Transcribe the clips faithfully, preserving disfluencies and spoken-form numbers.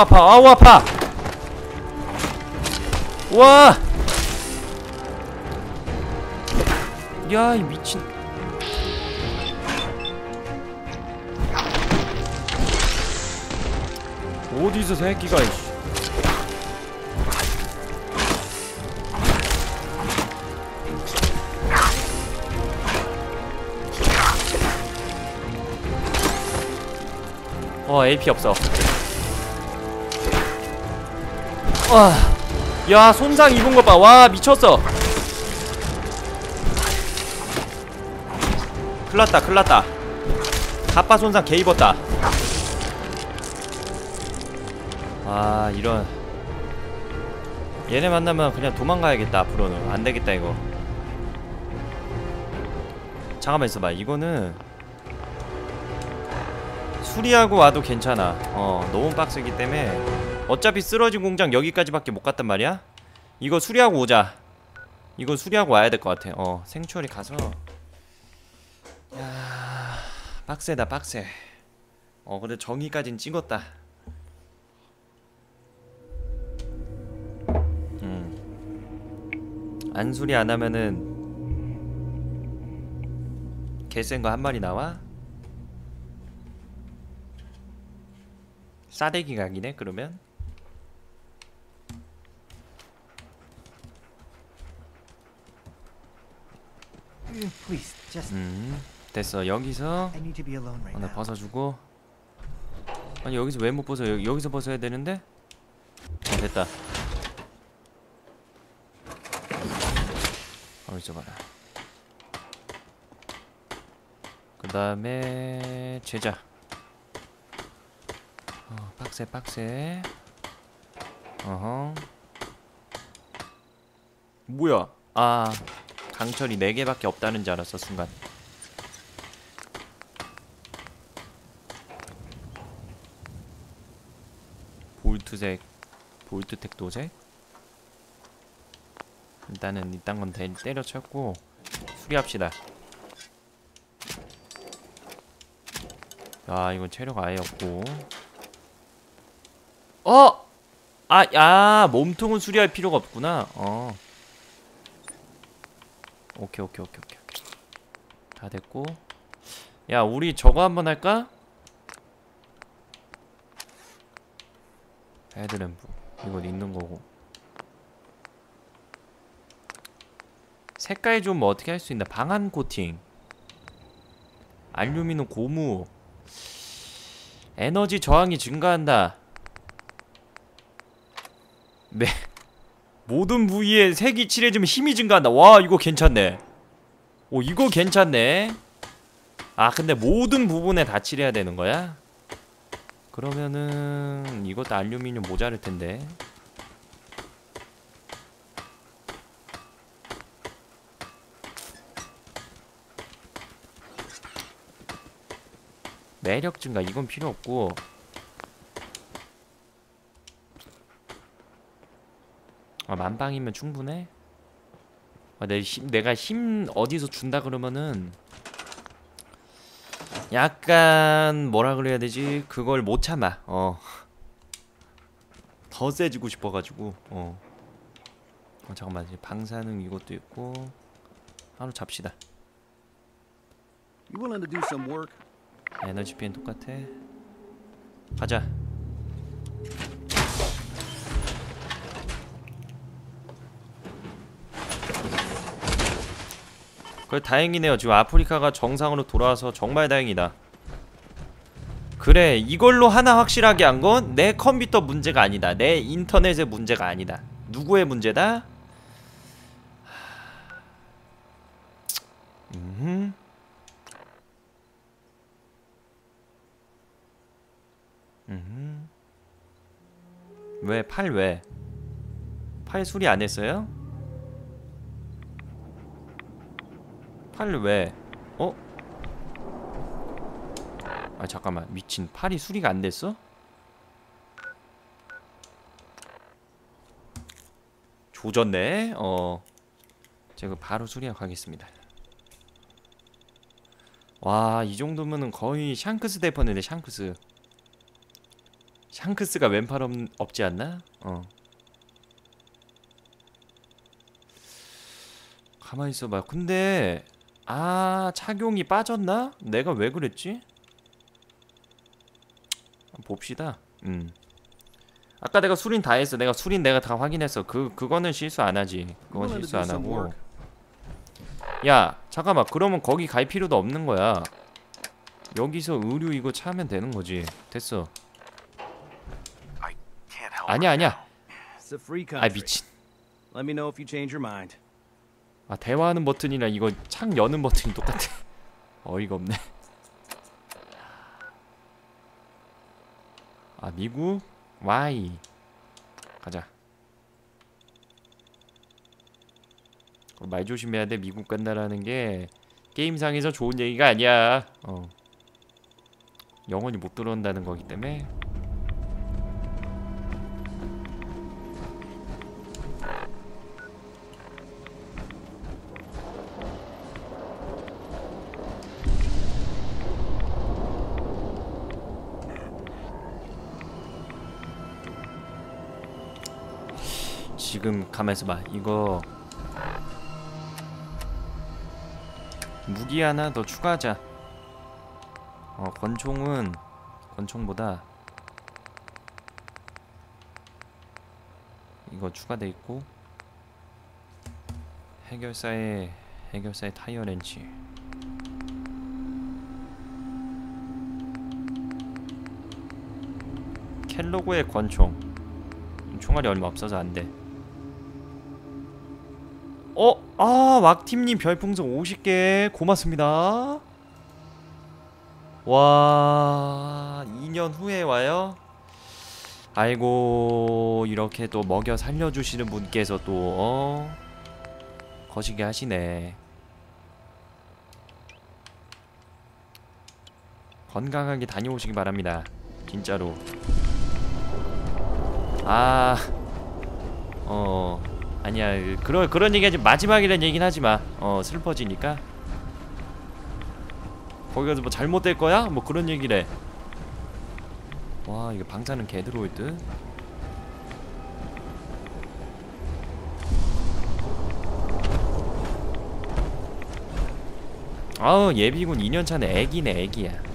아우 아파 아우 아파. 우와. 야 이 미친. 어디서 새끼가 이씨. 어, 에이피 없어. 와, 야, 손상 입은 것 봐. 와, 미쳤어. 큰일났다, 큰일났다. 갑바 손상 개 입었다. 아, 이런. 얘네 만나면 그냥 도망가야겠다, 앞으로는. 안 되겠다, 이거. 잠깐만 있어봐. 이거는. 수리하고 와도 괜찮아. 어, 너무 빡세기 때문에 어차피 쓰러진 공장 여기까지밖에 못 갔단 말이야. 이거 수리하고 오자. 이거 수리하고 와야 될 것 같아. 어, 생츄어리 가서. 야, 빡세다 빡세. 어, 근데 정의까진 찍었다. 음, 안 수리 안 하면은 개센 거 한 마리 나와. 싸대기 각이네, 그러면? 음, 됐어. 여기서 어, 나 벗어주고. 아니, 여기서 왜 못 벗어? 여기, 여기서 벗어야 되는데? 어, 됐다. 가만 있어봐라. 그 다음에 제자. 어, 빡세 빡세. 어허. 뭐야? 아, 강철이 네 개밖에 없다는 줄 알았어 순간. 볼트색, 볼트텍 도색. 일단은 이딴 건 때려쳤고 수리합시다. 아, 이건 체력 아예 없고. 어! 아, 야, 몸통은 수리할 필요가 없구나. 어. 오케이, 오케이, 오케이, 오케이, 오케이. 다 됐고. 야, 우리 저거 한번 할까? 헤드램프. 이건 있는 거고. 색깔 좀 뭐 어떻게 할 수 있나? 방안 코팅. 알루미늄 고무. 에너지 저항이 증가한다. 네. 모든 부위에 색이 칠해지면 힘이 증가한다. 와, 이거 괜찮네. 오, 이거 괜찮네. 아, 근데 모든 부분에 다 칠해야 되는 거야? 그러면은 이것도 알루미늄 모자랄 텐데. 매력 증가, 이건 필요 없고. 아, 만방이면 충분해? 아, 내 힘, 내가 힘 어디서 준다 그러면은 약간 뭐라 그래야 되지? 그걸 못 참아. 어, 더 세지고 싶어가지고. 어, 어 잠깐만, 이제 방사능 이것도 있고. 하루 잡시다. 에너지 피엔 똑같아. 가자. 그래, 다행이네요. 지금 아프리카가 정상으로 돌아와서 정말 다행이다. 그래, 이걸로 하나 확실하게 한 건 내 컴퓨터 문제가 아니다. 내 인터넷의 문제가 아니다. 누구의 문제다? 음. 음. 왜? 팔 왜? 팔 수리 안 했어요? 팔 왜? 어? 아, 잠깐만, 미친. 팔이 수리가 안 됐어? 조졌네? 어, 제가 바로 수리하고 가겠습니다. 와, 이 정도면은 거의 샹크스 대퍼인데. 샹크스 샹크스가 왼팔 없, 없지 않나? 어. 가만히 있어봐. 근데 아 착용이 빠졌나? 내가 왜 그랬지? 봅시다. 음. 아까 내가 수린 다 했어. 내가 수린 내가 다 확인했어. 그 그거는 실수 안 하지. 그건 실수 안 하고. 야 잠깐만. 그러면 거기 갈 필요도 없는 거야. 여기서 의류 이거 차면 되는 거지. 됐어. 아니야 아니야. 아 미친. 아 대화하는 버튼이랑 이거 창 여는 버튼이 똑같아. 어이가 없네. 아 미국 와이 가자. 말 조심해야 돼. 미국 간다라는 게 게임상에서 좋은 얘기가 아니야. 어. 영원히 못 들어온다는 거기 때문에. 지금 가만있어 봐. 이거 무기 하나 더 추가하자. 어 권총은 권총보다 이거 추가돼 있고, 해결사의 해결사의 타이어 렌치. 켈로그의 권총. 총알이 얼마 없어서 안 돼. 어? 아 왁팀님 별풍선 오십 개 고맙습니다. 와 이 년 후에 와요? 아이고 이렇게 또 먹여 살려주시는 분께서 또 어? 거시기 하시네. 건강하게 다녀오시기 바랍니다. 진짜로. 아... 어... 아니야. 그런 그런 얘기하지. 마지막이란 얘긴 하지마. 어 슬퍼지니까. 거기 가서 뭐 잘못될 거야? 뭐 그런 얘기래. 와 이거 방사능 개 들어올 듯. 아우 예비군 이 년 차는 애기네 애기야.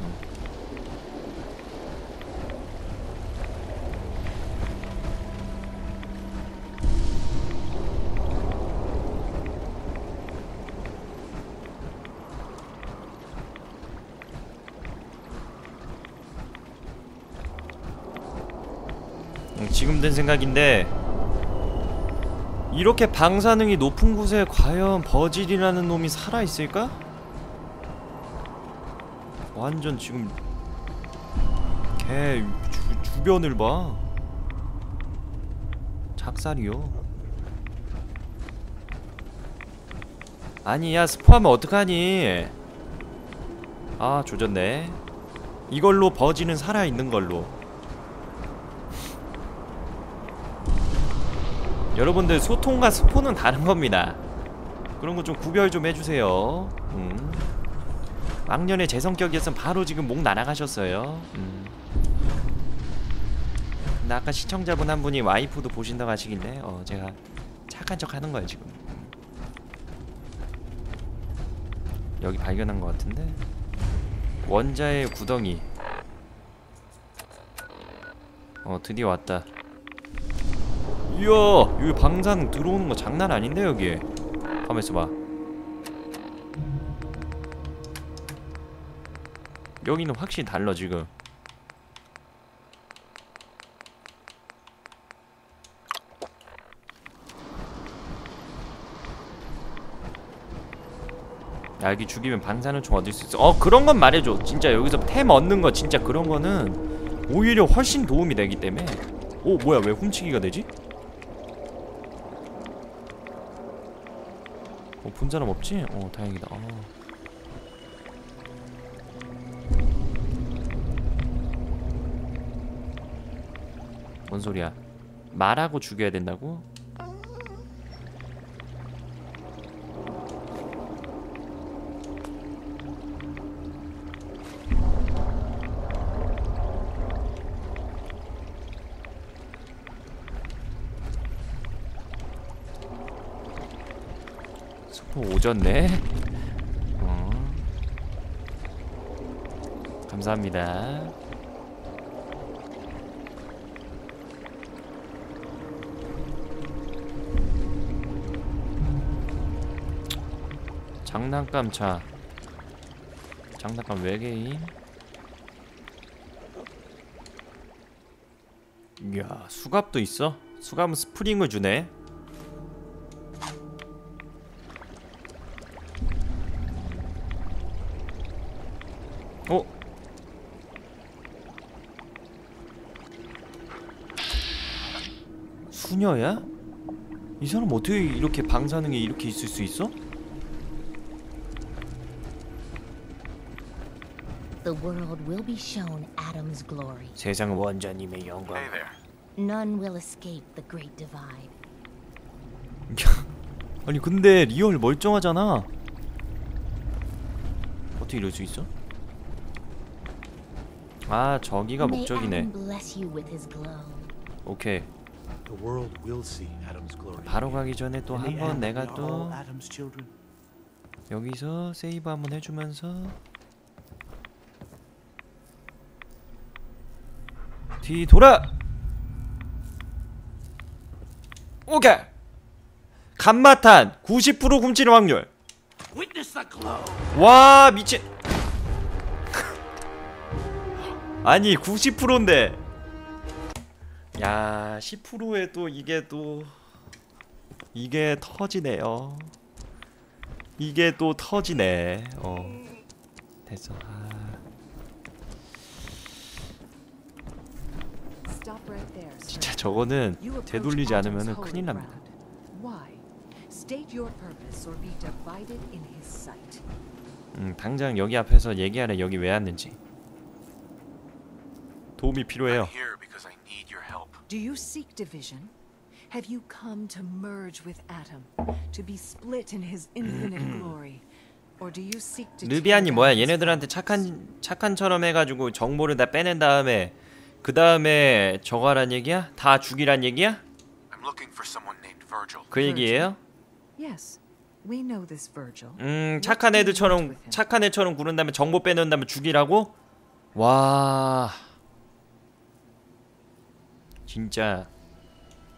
지금 든 생각인데 이렇게 방사능이 높은 곳에 과연 버질이라는 놈이 살아있을까? 완전 지금 개 주, 주변을 봐. 작살이요. 아니 야 스포하면 어떡하니. 아 조졌네. 이걸로 버질은 살아있는 걸로. 여러분들 소통과 스포는 다른 겁니다. 그런 거 좀 구별 좀 해주세요. 음. 왕년에 제 성격이었으면 바로 지금 목 날아가셨어요. 음. 나 아까 시청자분 한 분이 와이프도 보신다고 하시길래 어 제가 착한 척 하는 거예요 지금. 여기 발견한 것 같은데 원자의 구덩이. 어 드디어 왔다. 이야 여기 방사능 들어오는 거 장난 아닌데 여기. 가만 있어봐. 여기는 확실히 달라 지금. 야 여기 죽이면 방사능총 얻을 수 있어. 어 그런 건 말해줘. 진짜 여기서 템 얻는 거 진짜 그런 거는 오히려 훨씬 도움이 되기 때문에. 오 뭐야 왜 훔치기가 되지? 어, 본 사람 없지? 어, 다행이다. 아. 뭔 소리야? 말하고 죽여야 된다고? 오졌네. 어. 감사합니다. 장난감 차. 장난감 외계인. 이야, 수갑도 있어? 수갑은 스프링을 주네. 어? 수녀야? 이 사람 어떻게 이렇게 방사능이 이렇게 있을 수 있어? The world will be shown Adam's glory. 세상 원자님의 영광. Hey there. None will escape the great divide. 아니 근데 리얼 멀쩡하잖아. 어떻게 이럴 수 있어? 아, 저기가 목적이네. 오케이. 바로 가기 전에 또 한 번 내가 또 여기서 세이브 한번 해주면서 뒤 돌아. 오케이. 감마탄 구십 퍼센트 굶치는 확률. 와 미친. 아니 구십 퍼센트인데 야 십 퍼센트에 또 이게 또 이게 터지네요. 이게 또 터지네. 어 됐어. 아. 진짜 저거는 되돌리지 않으면 큰일 납니다. 음, 당장 여기 앞에서 얘기하래. 여기 왜 왔는지. 도움이 필요해요. Do you seek division? Have you come to merge with Adam, to be split in his infinite glory? Or do you seek to 르비안이 뭐야? 얘네들한테 착한 착한처럼 해가지고 정보를 다 빼낸 다음에 그 다음에 저거란 얘기야? 다 죽이란 얘기야? 그 얘기예요? 음 착한 애들처럼 착한 애처럼 구른 다음에 정보 빼낸 다음에 죽이라고? 와. 진짜.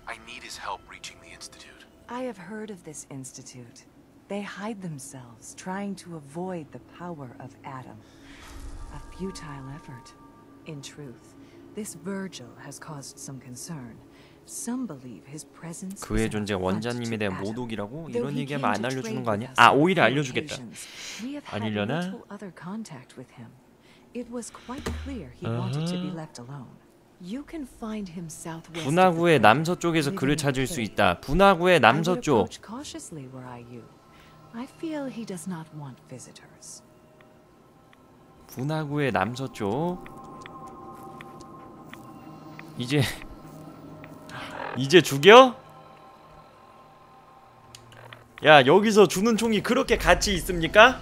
I need his help reaching the institute. I have heard of this institute. They hide themselves, trying to avoid the power of Adam. A futile effort. In truth, this Virgil has caused some concern. Some believe his presence. 그의 존재가 원자님에 대한 모독이라고? 이런 얘기하면 안 알려주는 거 아니야? 아, 오히려 알려주겠다. 아니려나? It was quite clear he wanted to be left alone. 분화구의 남서쪽에서 그를 찾을 수 있다. 분화구의 남서쪽. 분화구의 남서쪽. 이제 이제 죽여? 야, 여기서 주는 총이 그렇게 가치 있습니까?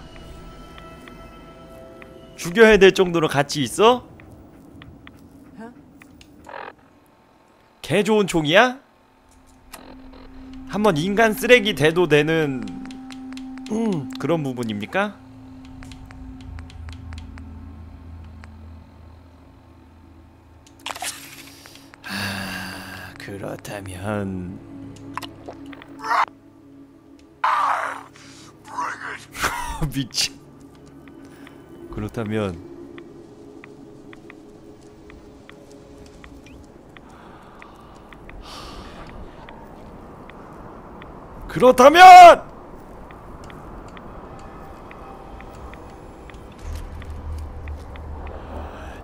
죽여야 될 정도로 가치 있어? 개 좋은 총이야? 한번 인간 쓰레기 돼도 되는 음, 그런 부분입니까? 아, 그렇다면 미친. 그렇다면 그렇다면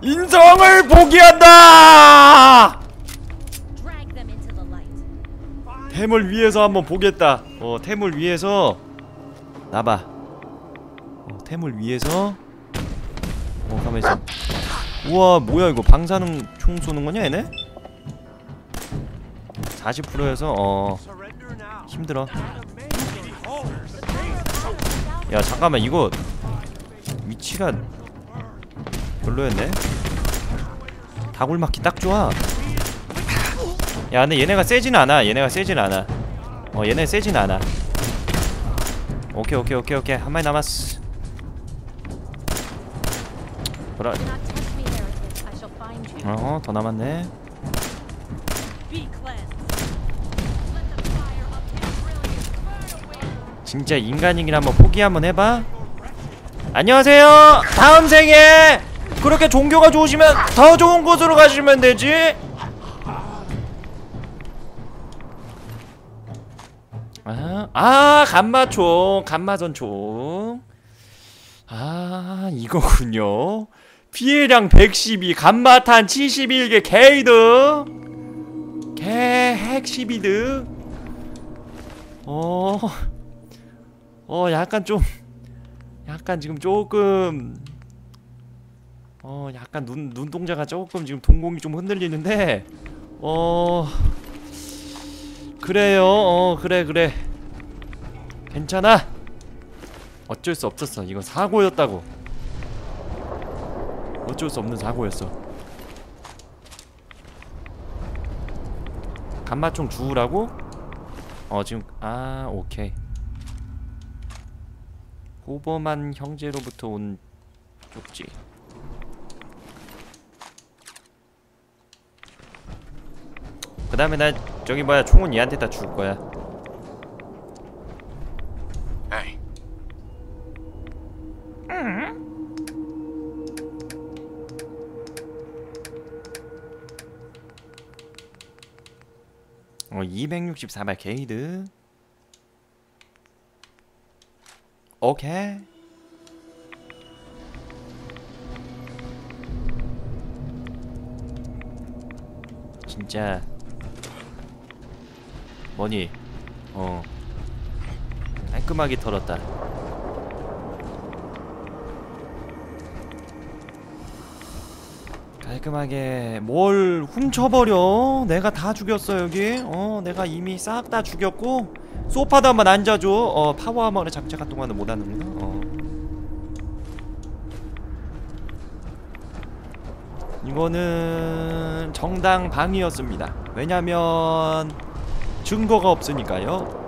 인성을 포기한다. 템을 위해서 한번 보겠다. 어, 템을 위해서 나봐. 어, 템을 위해서. 어, 가만 있어. 우와, 뭐야 이거 방사능 총 쏘는 거냐 얘네? 사십 퍼센트여서 어. 힘들어. 야 잠깐만 이거 위치가 별로였네. 다굴맞기 딱 좋아. 야 근데 얘네가 세진 않아. 얘네가 세진 않아. 어 얘네 세진 않아. 오케이 오케이 오케이 오케이. 한 마리 남았어. 그래. 어, 더 남았네. 진짜 인간이긴 한번 포기 한번 해봐. 안녕하세요. 다음 생에 그렇게 종교가 좋으시면 더 좋은 곳으로 가시면 되지. 아, 아 감마총, 감마선총. 아, 이거군요. 피해량 백십이, 감마탄 칠십일 개, 개이득. 개핵 십이득. 어, 어, 약간 좀, 약간 지금 조금, 어, 약간 눈, 눈동자가 조금 지금 동공이 좀 흔들리는데, 어, 그래요. 어, 그래 그래 괜찮아. 어쩔 수 없었어. 이건 사고였다고. 어쩔 수 없는 사고였어. 감마총 주우라고? 어 지금 아 오케이. 호버만 형제로부터 온 쪽지. 그 다음에 나 저기 뭐야 총은 얘한테 다 줄 거야. 에이. 음. 어 이백육십사 발 게이드. 오케이. 진짜. 뭐니? 어 깔끔하게 털었다. 깔끔하게 뭘 훔쳐버려. 내가 다 죽였어 여기. 어 내가 이미 싹 다 죽였고. 소파도 한번 앉아줘. 어 파워하머를 장착한 동안은 못하는구나. 어 이거는 정당방위였습니다. 왜냐면 증거가 없으니까요.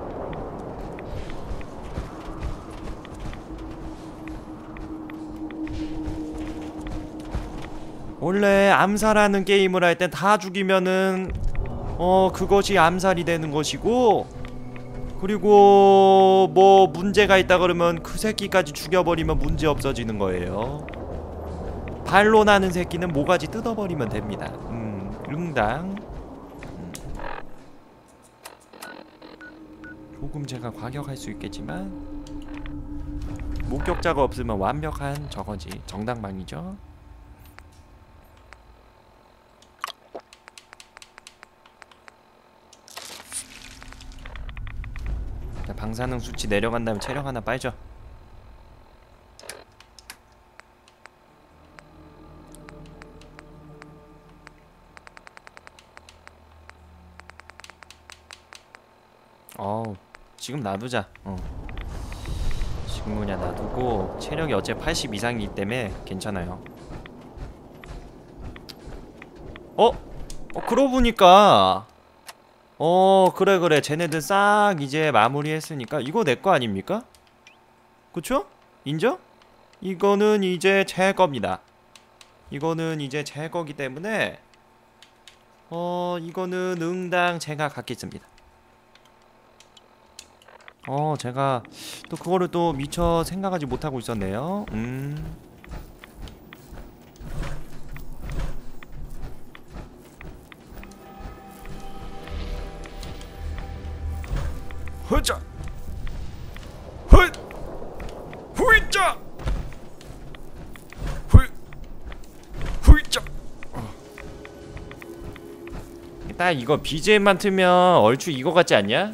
원래 암살하는 게임을 할 땐 다 죽이면은 어 그것이 암살이 되는 것이고, 그리고 뭐 문제가 있다 그러면 그 새끼까지 죽여버리면 문제 없어지는 거예요. 발로 나는 새끼는 모가지 뜯어버리면 됩니다. 음, 응당. 조금 제가 과격할 수 있겠지만 목격자가 없으면 완벽한 저거지. 정당방위죠. 자, 방사능 수치 내려간 다음에 체력 하나 빨죠. 어우 지금 놔두자. 어 지금 그냥 놔두고 체력이 어째 팔십 이상이기 때문에 괜찮아요. 어? 어 그러고 보니까 어 그래 그래 쟤네들 싹 이제 마무리했으니까 이거 내 거 아닙니까? 그쵸? 인정? 이거는 이제 제 겁니다. 이거는 이제 제 거기 때문에 어 이거는 응당 제가 갖겠습니다. 어 제가 또 그거를 또 미처 생각하지 못하고 있었네요. 음 허자 헛 후이자 후 후이자. 딱 이거 비지엠만 틀면 얼추 이거 같지 않냐?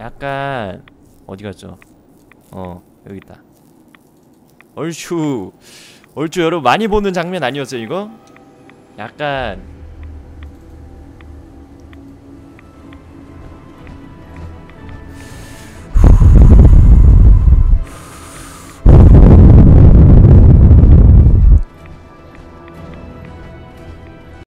약간 어디갔죠? 어 여기있다. 얼추 얼추 여러분 많이 보는 장면 아니었어요 이거? 약간